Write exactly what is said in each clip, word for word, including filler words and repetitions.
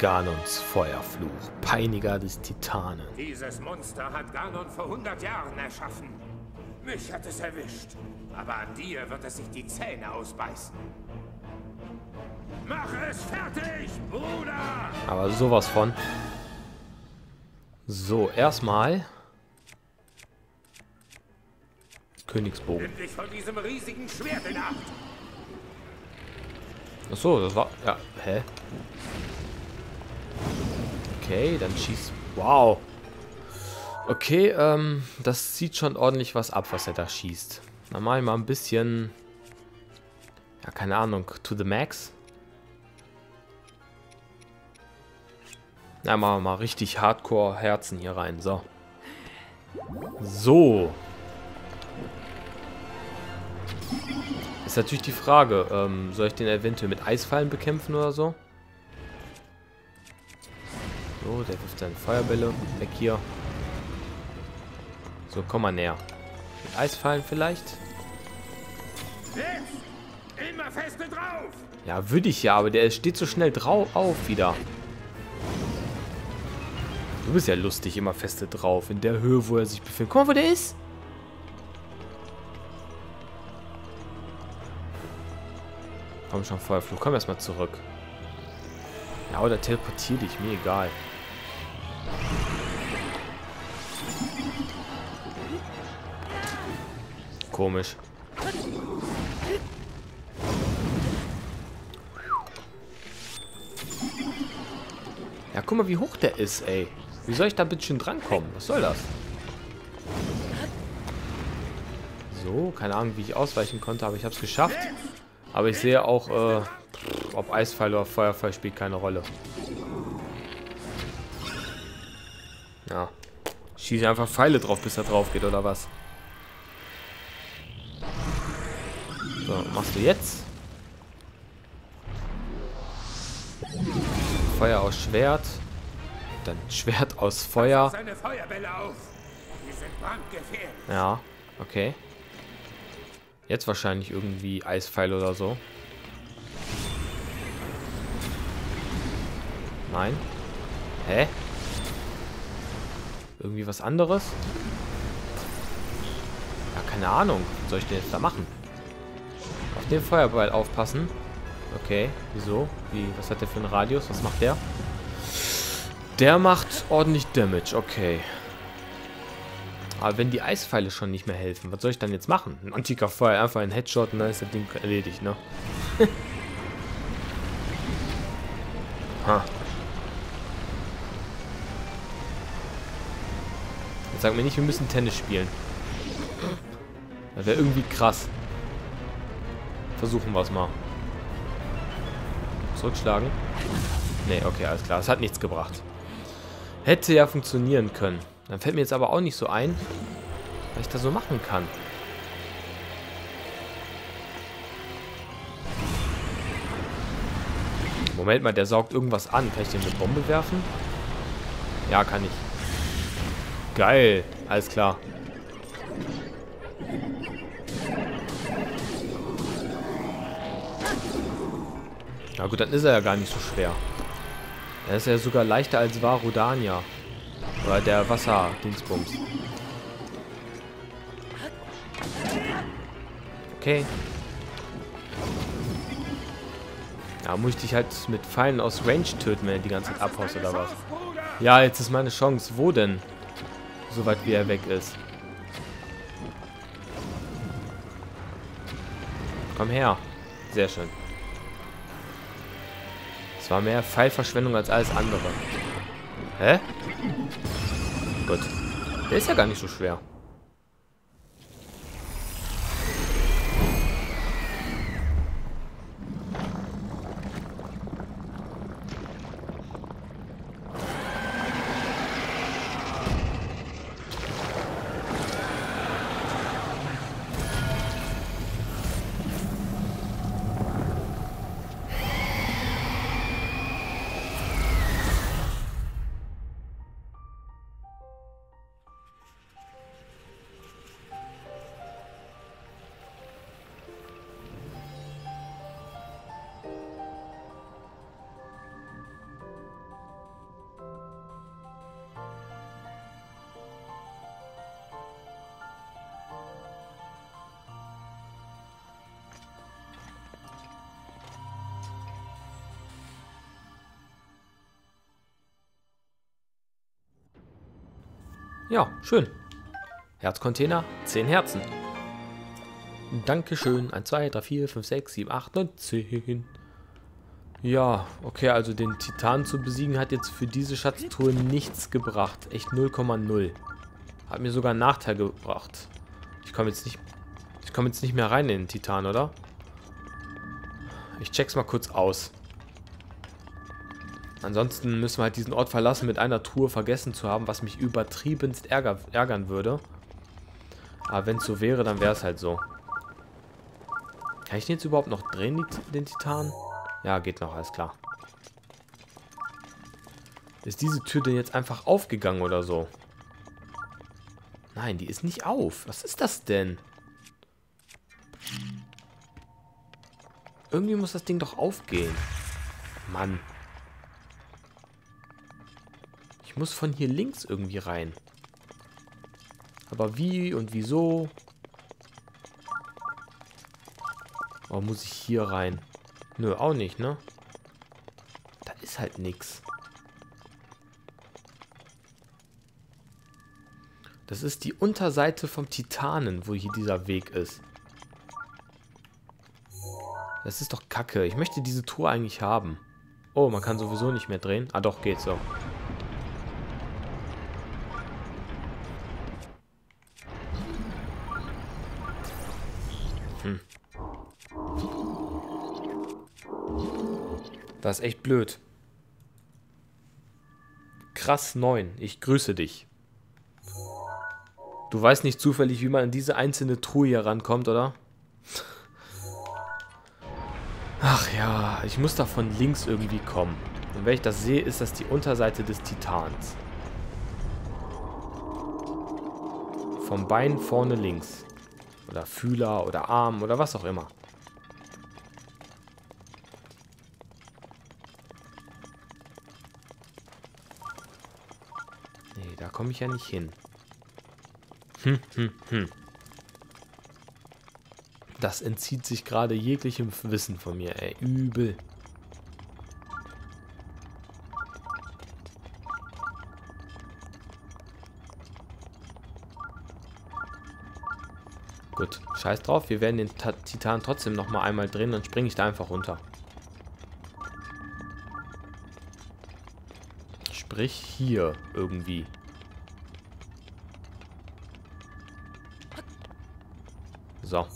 Ganons Feuerfluch, Peiniger des Titanen. Dieses Monster hat Ganon vor hundert Jahren erschaffen. Mich hat es erwischt, aber an dir wird es sich die Zähne ausbeißen. Mach es fertig, Bruder! Aber sowas von. So, erstmal Königsbogen. Nimm dich von diesem riesigen Schwert in Acht. Ach so, das war ja, hä? Okay, dann schießt. Wow. Okay, ähm, das zieht schon ordentlich was ab, was er da schießt. Dann mach ich mal ein bisschen, ja, keine Ahnung, to the max. Na, machen wir mal richtig Hardcore Herzen hier rein, so. So. Ist natürlich die Frage, ähm, soll ich den eventuell mit Eisfallen bekämpfen oder so? So, der wirft seine Feuerbälle weg hier. So, komm mal näher. Mit Eisfallen vielleicht? Immer feste drauf. Ja, würde ich ja, aber der steht so schnell drauf auf wieder. Du bist ja lustig, immer feste drauf. In der Höhe, wo er sich befindet. Guck mal, wo der ist. Komm schon, Feuerfluch. Komm erstmal zurück. Ja, oder teleportier dich. Mir egal. Komisch. Ja, guck mal, wie hoch der ist, ey. Wie soll ich da bitte schön drankommen? Was soll das? So, keine Ahnung, wie ich ausweichen konnte, aber ich habe es geschafft. Aber ich sehe auch, äh, ob Eisfall oder Feuerfall spielt keine Rolle. Ja. Schieße einfach Pfeile drauf, bis er drauf geht, oder was? So, machst du jetzt? Feuer aus Schwert. Dann Schwert aus Feuer. Ja, okay. Jetzt wahrscheinlich irgendwie Eispfeil oder so. Nein. Hä? Irgendwie was anderes? Ja, keine Ahnung. Was soll ich denn jetzt da machen? Auf den Feuerball aufpassen. Okay, wieso? Wie, was hat der für einen Radius? Was macht der? Der macht ordentlich Damage, okay. Aber wenn die Eispfeile schon nicht mehr helfen, was soll ich dann jetzt machen? Ein antiker Feuer, einfach ein Headshot und dann ist das Ding erledigt, ne? Ha. Jetzt sag mir nicht, wir müssen Tennis spielen. Das wäre irgendwie krass. Versuchen wir es mal. Zurückschlagen? Nee, okay, alles klar. Es hat nichts gebracht. Hätte ja funktionieren können. Dann fällt mir jetzt aber auch nicht so ein, was ich da so machen kann. Moment mal, der saugt irgendwas an. Kann ich den mit Bombe werfen? Ja, kann ich. Geil. Alles klar. Na gut, dann ist er ja gar nicht so schwer. Er ist ja sogar leichter als Vah Rudania. Oder der Wasser-Dingsbums. Okay. Da muss ich dich halt mit Pfeilen aus Range töten, wenn er die ganze Zeit abhaust oder was. Ja, jetzt ist meine Chance. Wo denn? Soweit wie er weg ist. Komm her. Sehr schön. Es war mehr Pfeilverschwendung als alles andere. Hä? Gut. Der ist ja gar nicht so schwer. Ja, schön. Herzcontainer, zehn Herzen. Dankeschön. eins, zwei, drei, vier, fünf, sechs, sieben, acht, neun, zehn. Ja, okay, also den Titan zu besiegen hat jetzt für diese Schatztruhe nichts gebracht. Echt null Komma null. Hat mir sogar einen Nachteil gebracht. Ich komme jetzt nicht, ich komme jetzt nicht mehr rein in den Titan, oder? Ich check's mal kurz aus. Ansonsten müssen wir halt diesen Ort verlassen, mit einer Truhe vergessen zu haben, was mich übertriebenst ärger, ärgern würde. Aber wenn es so wäre, dann wäre es halt so. Kann ich den jetzt überhaupt noch drehen, den Titan? Ja, geht noch, alles klar. Ist diese Tür denn jetzt einfach aufgegangen oder so? Nein, die ist nicht auf. Was ist das denn? Irgendwie muss das Ding doch aufgehen. Mann. Ich muss von hier links irgendwie rein. Aber wie und wieso? Warum muss ich hier rein? Nö, auch nicht, ne? Da ist halt nix. Das ist die Unterseite vom Titanen, wo hier dieser Weg ist. Das ist doch kacke. Ich möchte diese Tour eigentlich haben. Oh, man kann sowieso nicht mehr drehen. Ah, doch, geht so. Hm. Das ist echt blöd. Krass neun, ich grüße dich. Du weißt nicht zufällig, wie man an diese einzelne Truhe hier rankommt, oder? Ach ja, ich muss da von links irgendwie kommen. Und wenn ich das sehe, ist das die Unterseite des Titans. Vom Bein vorne links. Oder Fühler oder Arm oder was auch immer. Komme ich ja nicht hin. Hm, hm, hm. Das entzieht sich gerade jeglichem Wissen von mir, ey. Übel. Gut, scheiß drauf. Wir werden den Titan trotzdem noch mal einmal drehen, dann springe ich da einfach runter. Sprich hier irgendwie. So.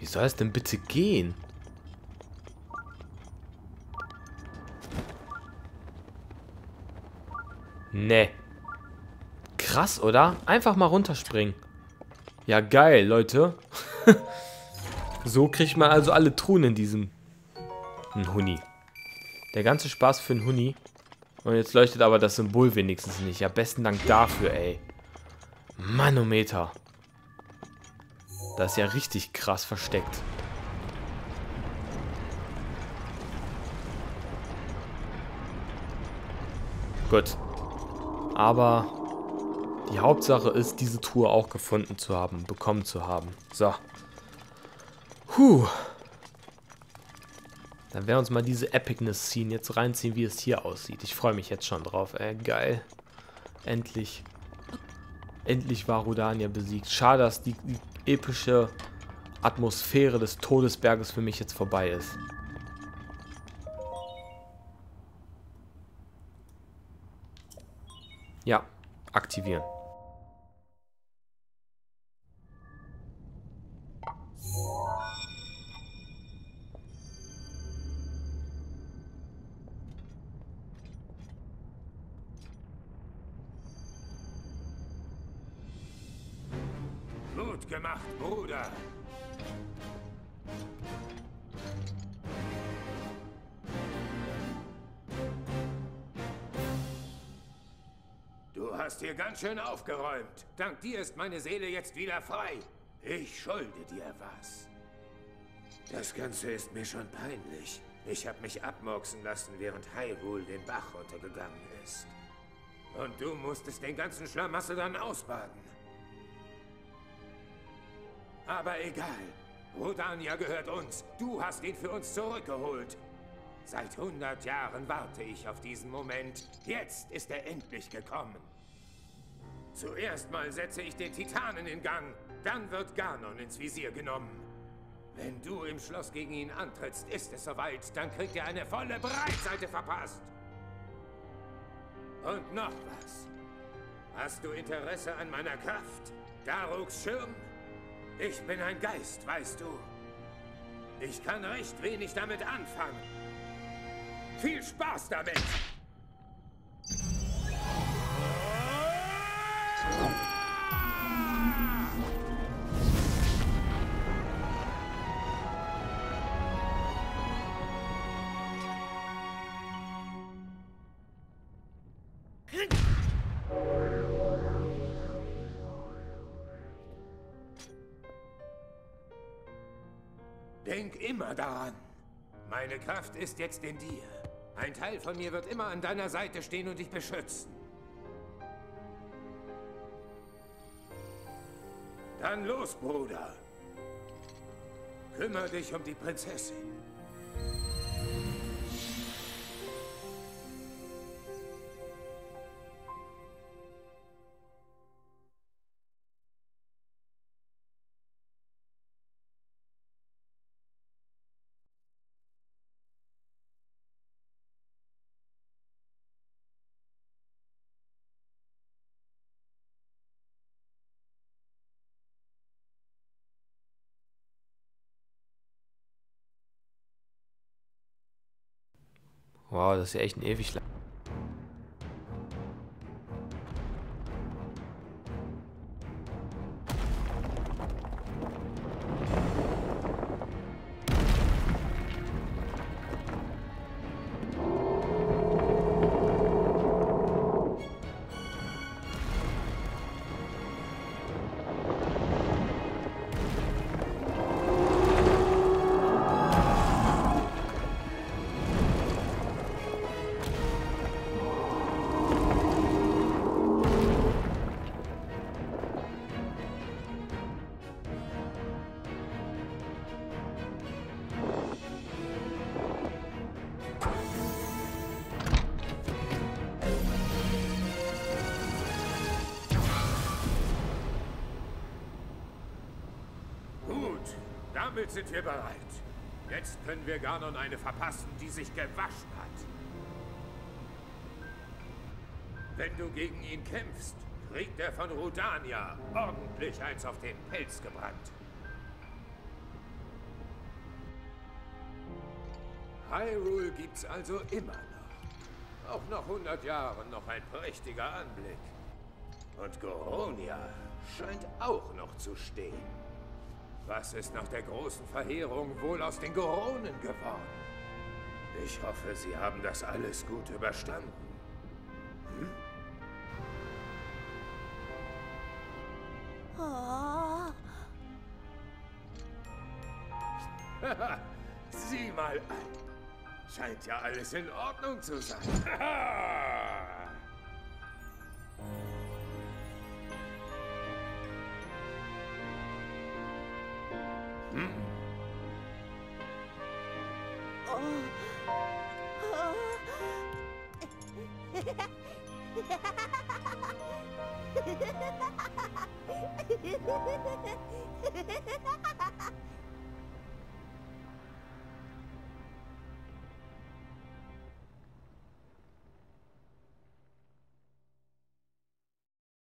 Wie soll es denn bitte gehen? Nee. Krass, oder? Einfach mal runterspringen. Ja, geil, Leute. So kriegt man also alle Truhen in diesem ein Huni. Der ganze Spaß für einen Huni. Und jetzt leuchtet aber das Symbol wenigstens nicht. Ja, besten Dank dafür, ey. Manometer. Das ist ja richtig krass versteckt. Gut. Aber die Hauptsache ist, diese Truhe auch gefunden zu haben, bekommen zu haben. So. Puh. Dann werden wir uns mal diese Epicness-Scene jetzt reinziehen, wie es hier aussieht. Ich freue mich jetzt schon drauf. Ey, geil. Endlich. Endlich war Vah Rudania besiegt. Schade, dass die, die epische Atmosphäre des Todesberges für mich jetzt vorbei ist. Ja, aktivieren. Gut gemacht, Bruder. Du hast hier ganz schön aufgeräumt. Dank dir ist meine Seele jetzt wieder frei. Ich schulde dir was. Das Ganze ist mir schon peinlich. Ich habe mich abmurksen lassen, während Hyrule den Bach runtergegangen ist. Und du musstest den ganzen Schlamassel dann ausbaden. Aber egal. Rudania gehört uns. Du hast ihn für uns zurückgeholt. Seit hundert Jahren warte ich auf diesen Moment. Jetzt ist er endlich gekommen. Zuerst mal setze ich den Titanen in Gang. Dann wird Ganon ins Visier genommen. Wenn du im Schloss gegen ihn antrittst, ist es soweit. Dann kriegt er eine volle Breitseite verpasst. Und noch was. Hast du Interesse an meiner Kraft? Daruks Schirm? Ich bin ein Geist, weißt du. Ich kann recht wenig damit anfangen. Viel Spaß damit! Denk immer daran. Meine Kraft ist jetzt in dir. Ein Teil von mir wird immer an deiner Seite stehen und dich beschützen. Dann los, Bruder. Kümmere dich um die Prinzessin. Wow, das ist ja echt ein ewig lang. Damit sind wir bereit. Jetzt können wir Ganon eine verpassen, die sich gewaschen hat. Wenn du gegen ihn kämpfst, kriegt er von Rudania ordentlich eins auf den Pelz gebrannt. Hyrule gibt's also immer noch. Auch nach hundert Jahren noch ein prächtiger Anblick. Und Goronia scheint auch noch zu stehen. Was ist nach der großen Verheerung wohl aus den Goronen geworden? Ich hoffe, sie haben das alles gut überstanden. Hm? Oh. Sieh mal an. Scheint ja alles in Ordnung zu sein.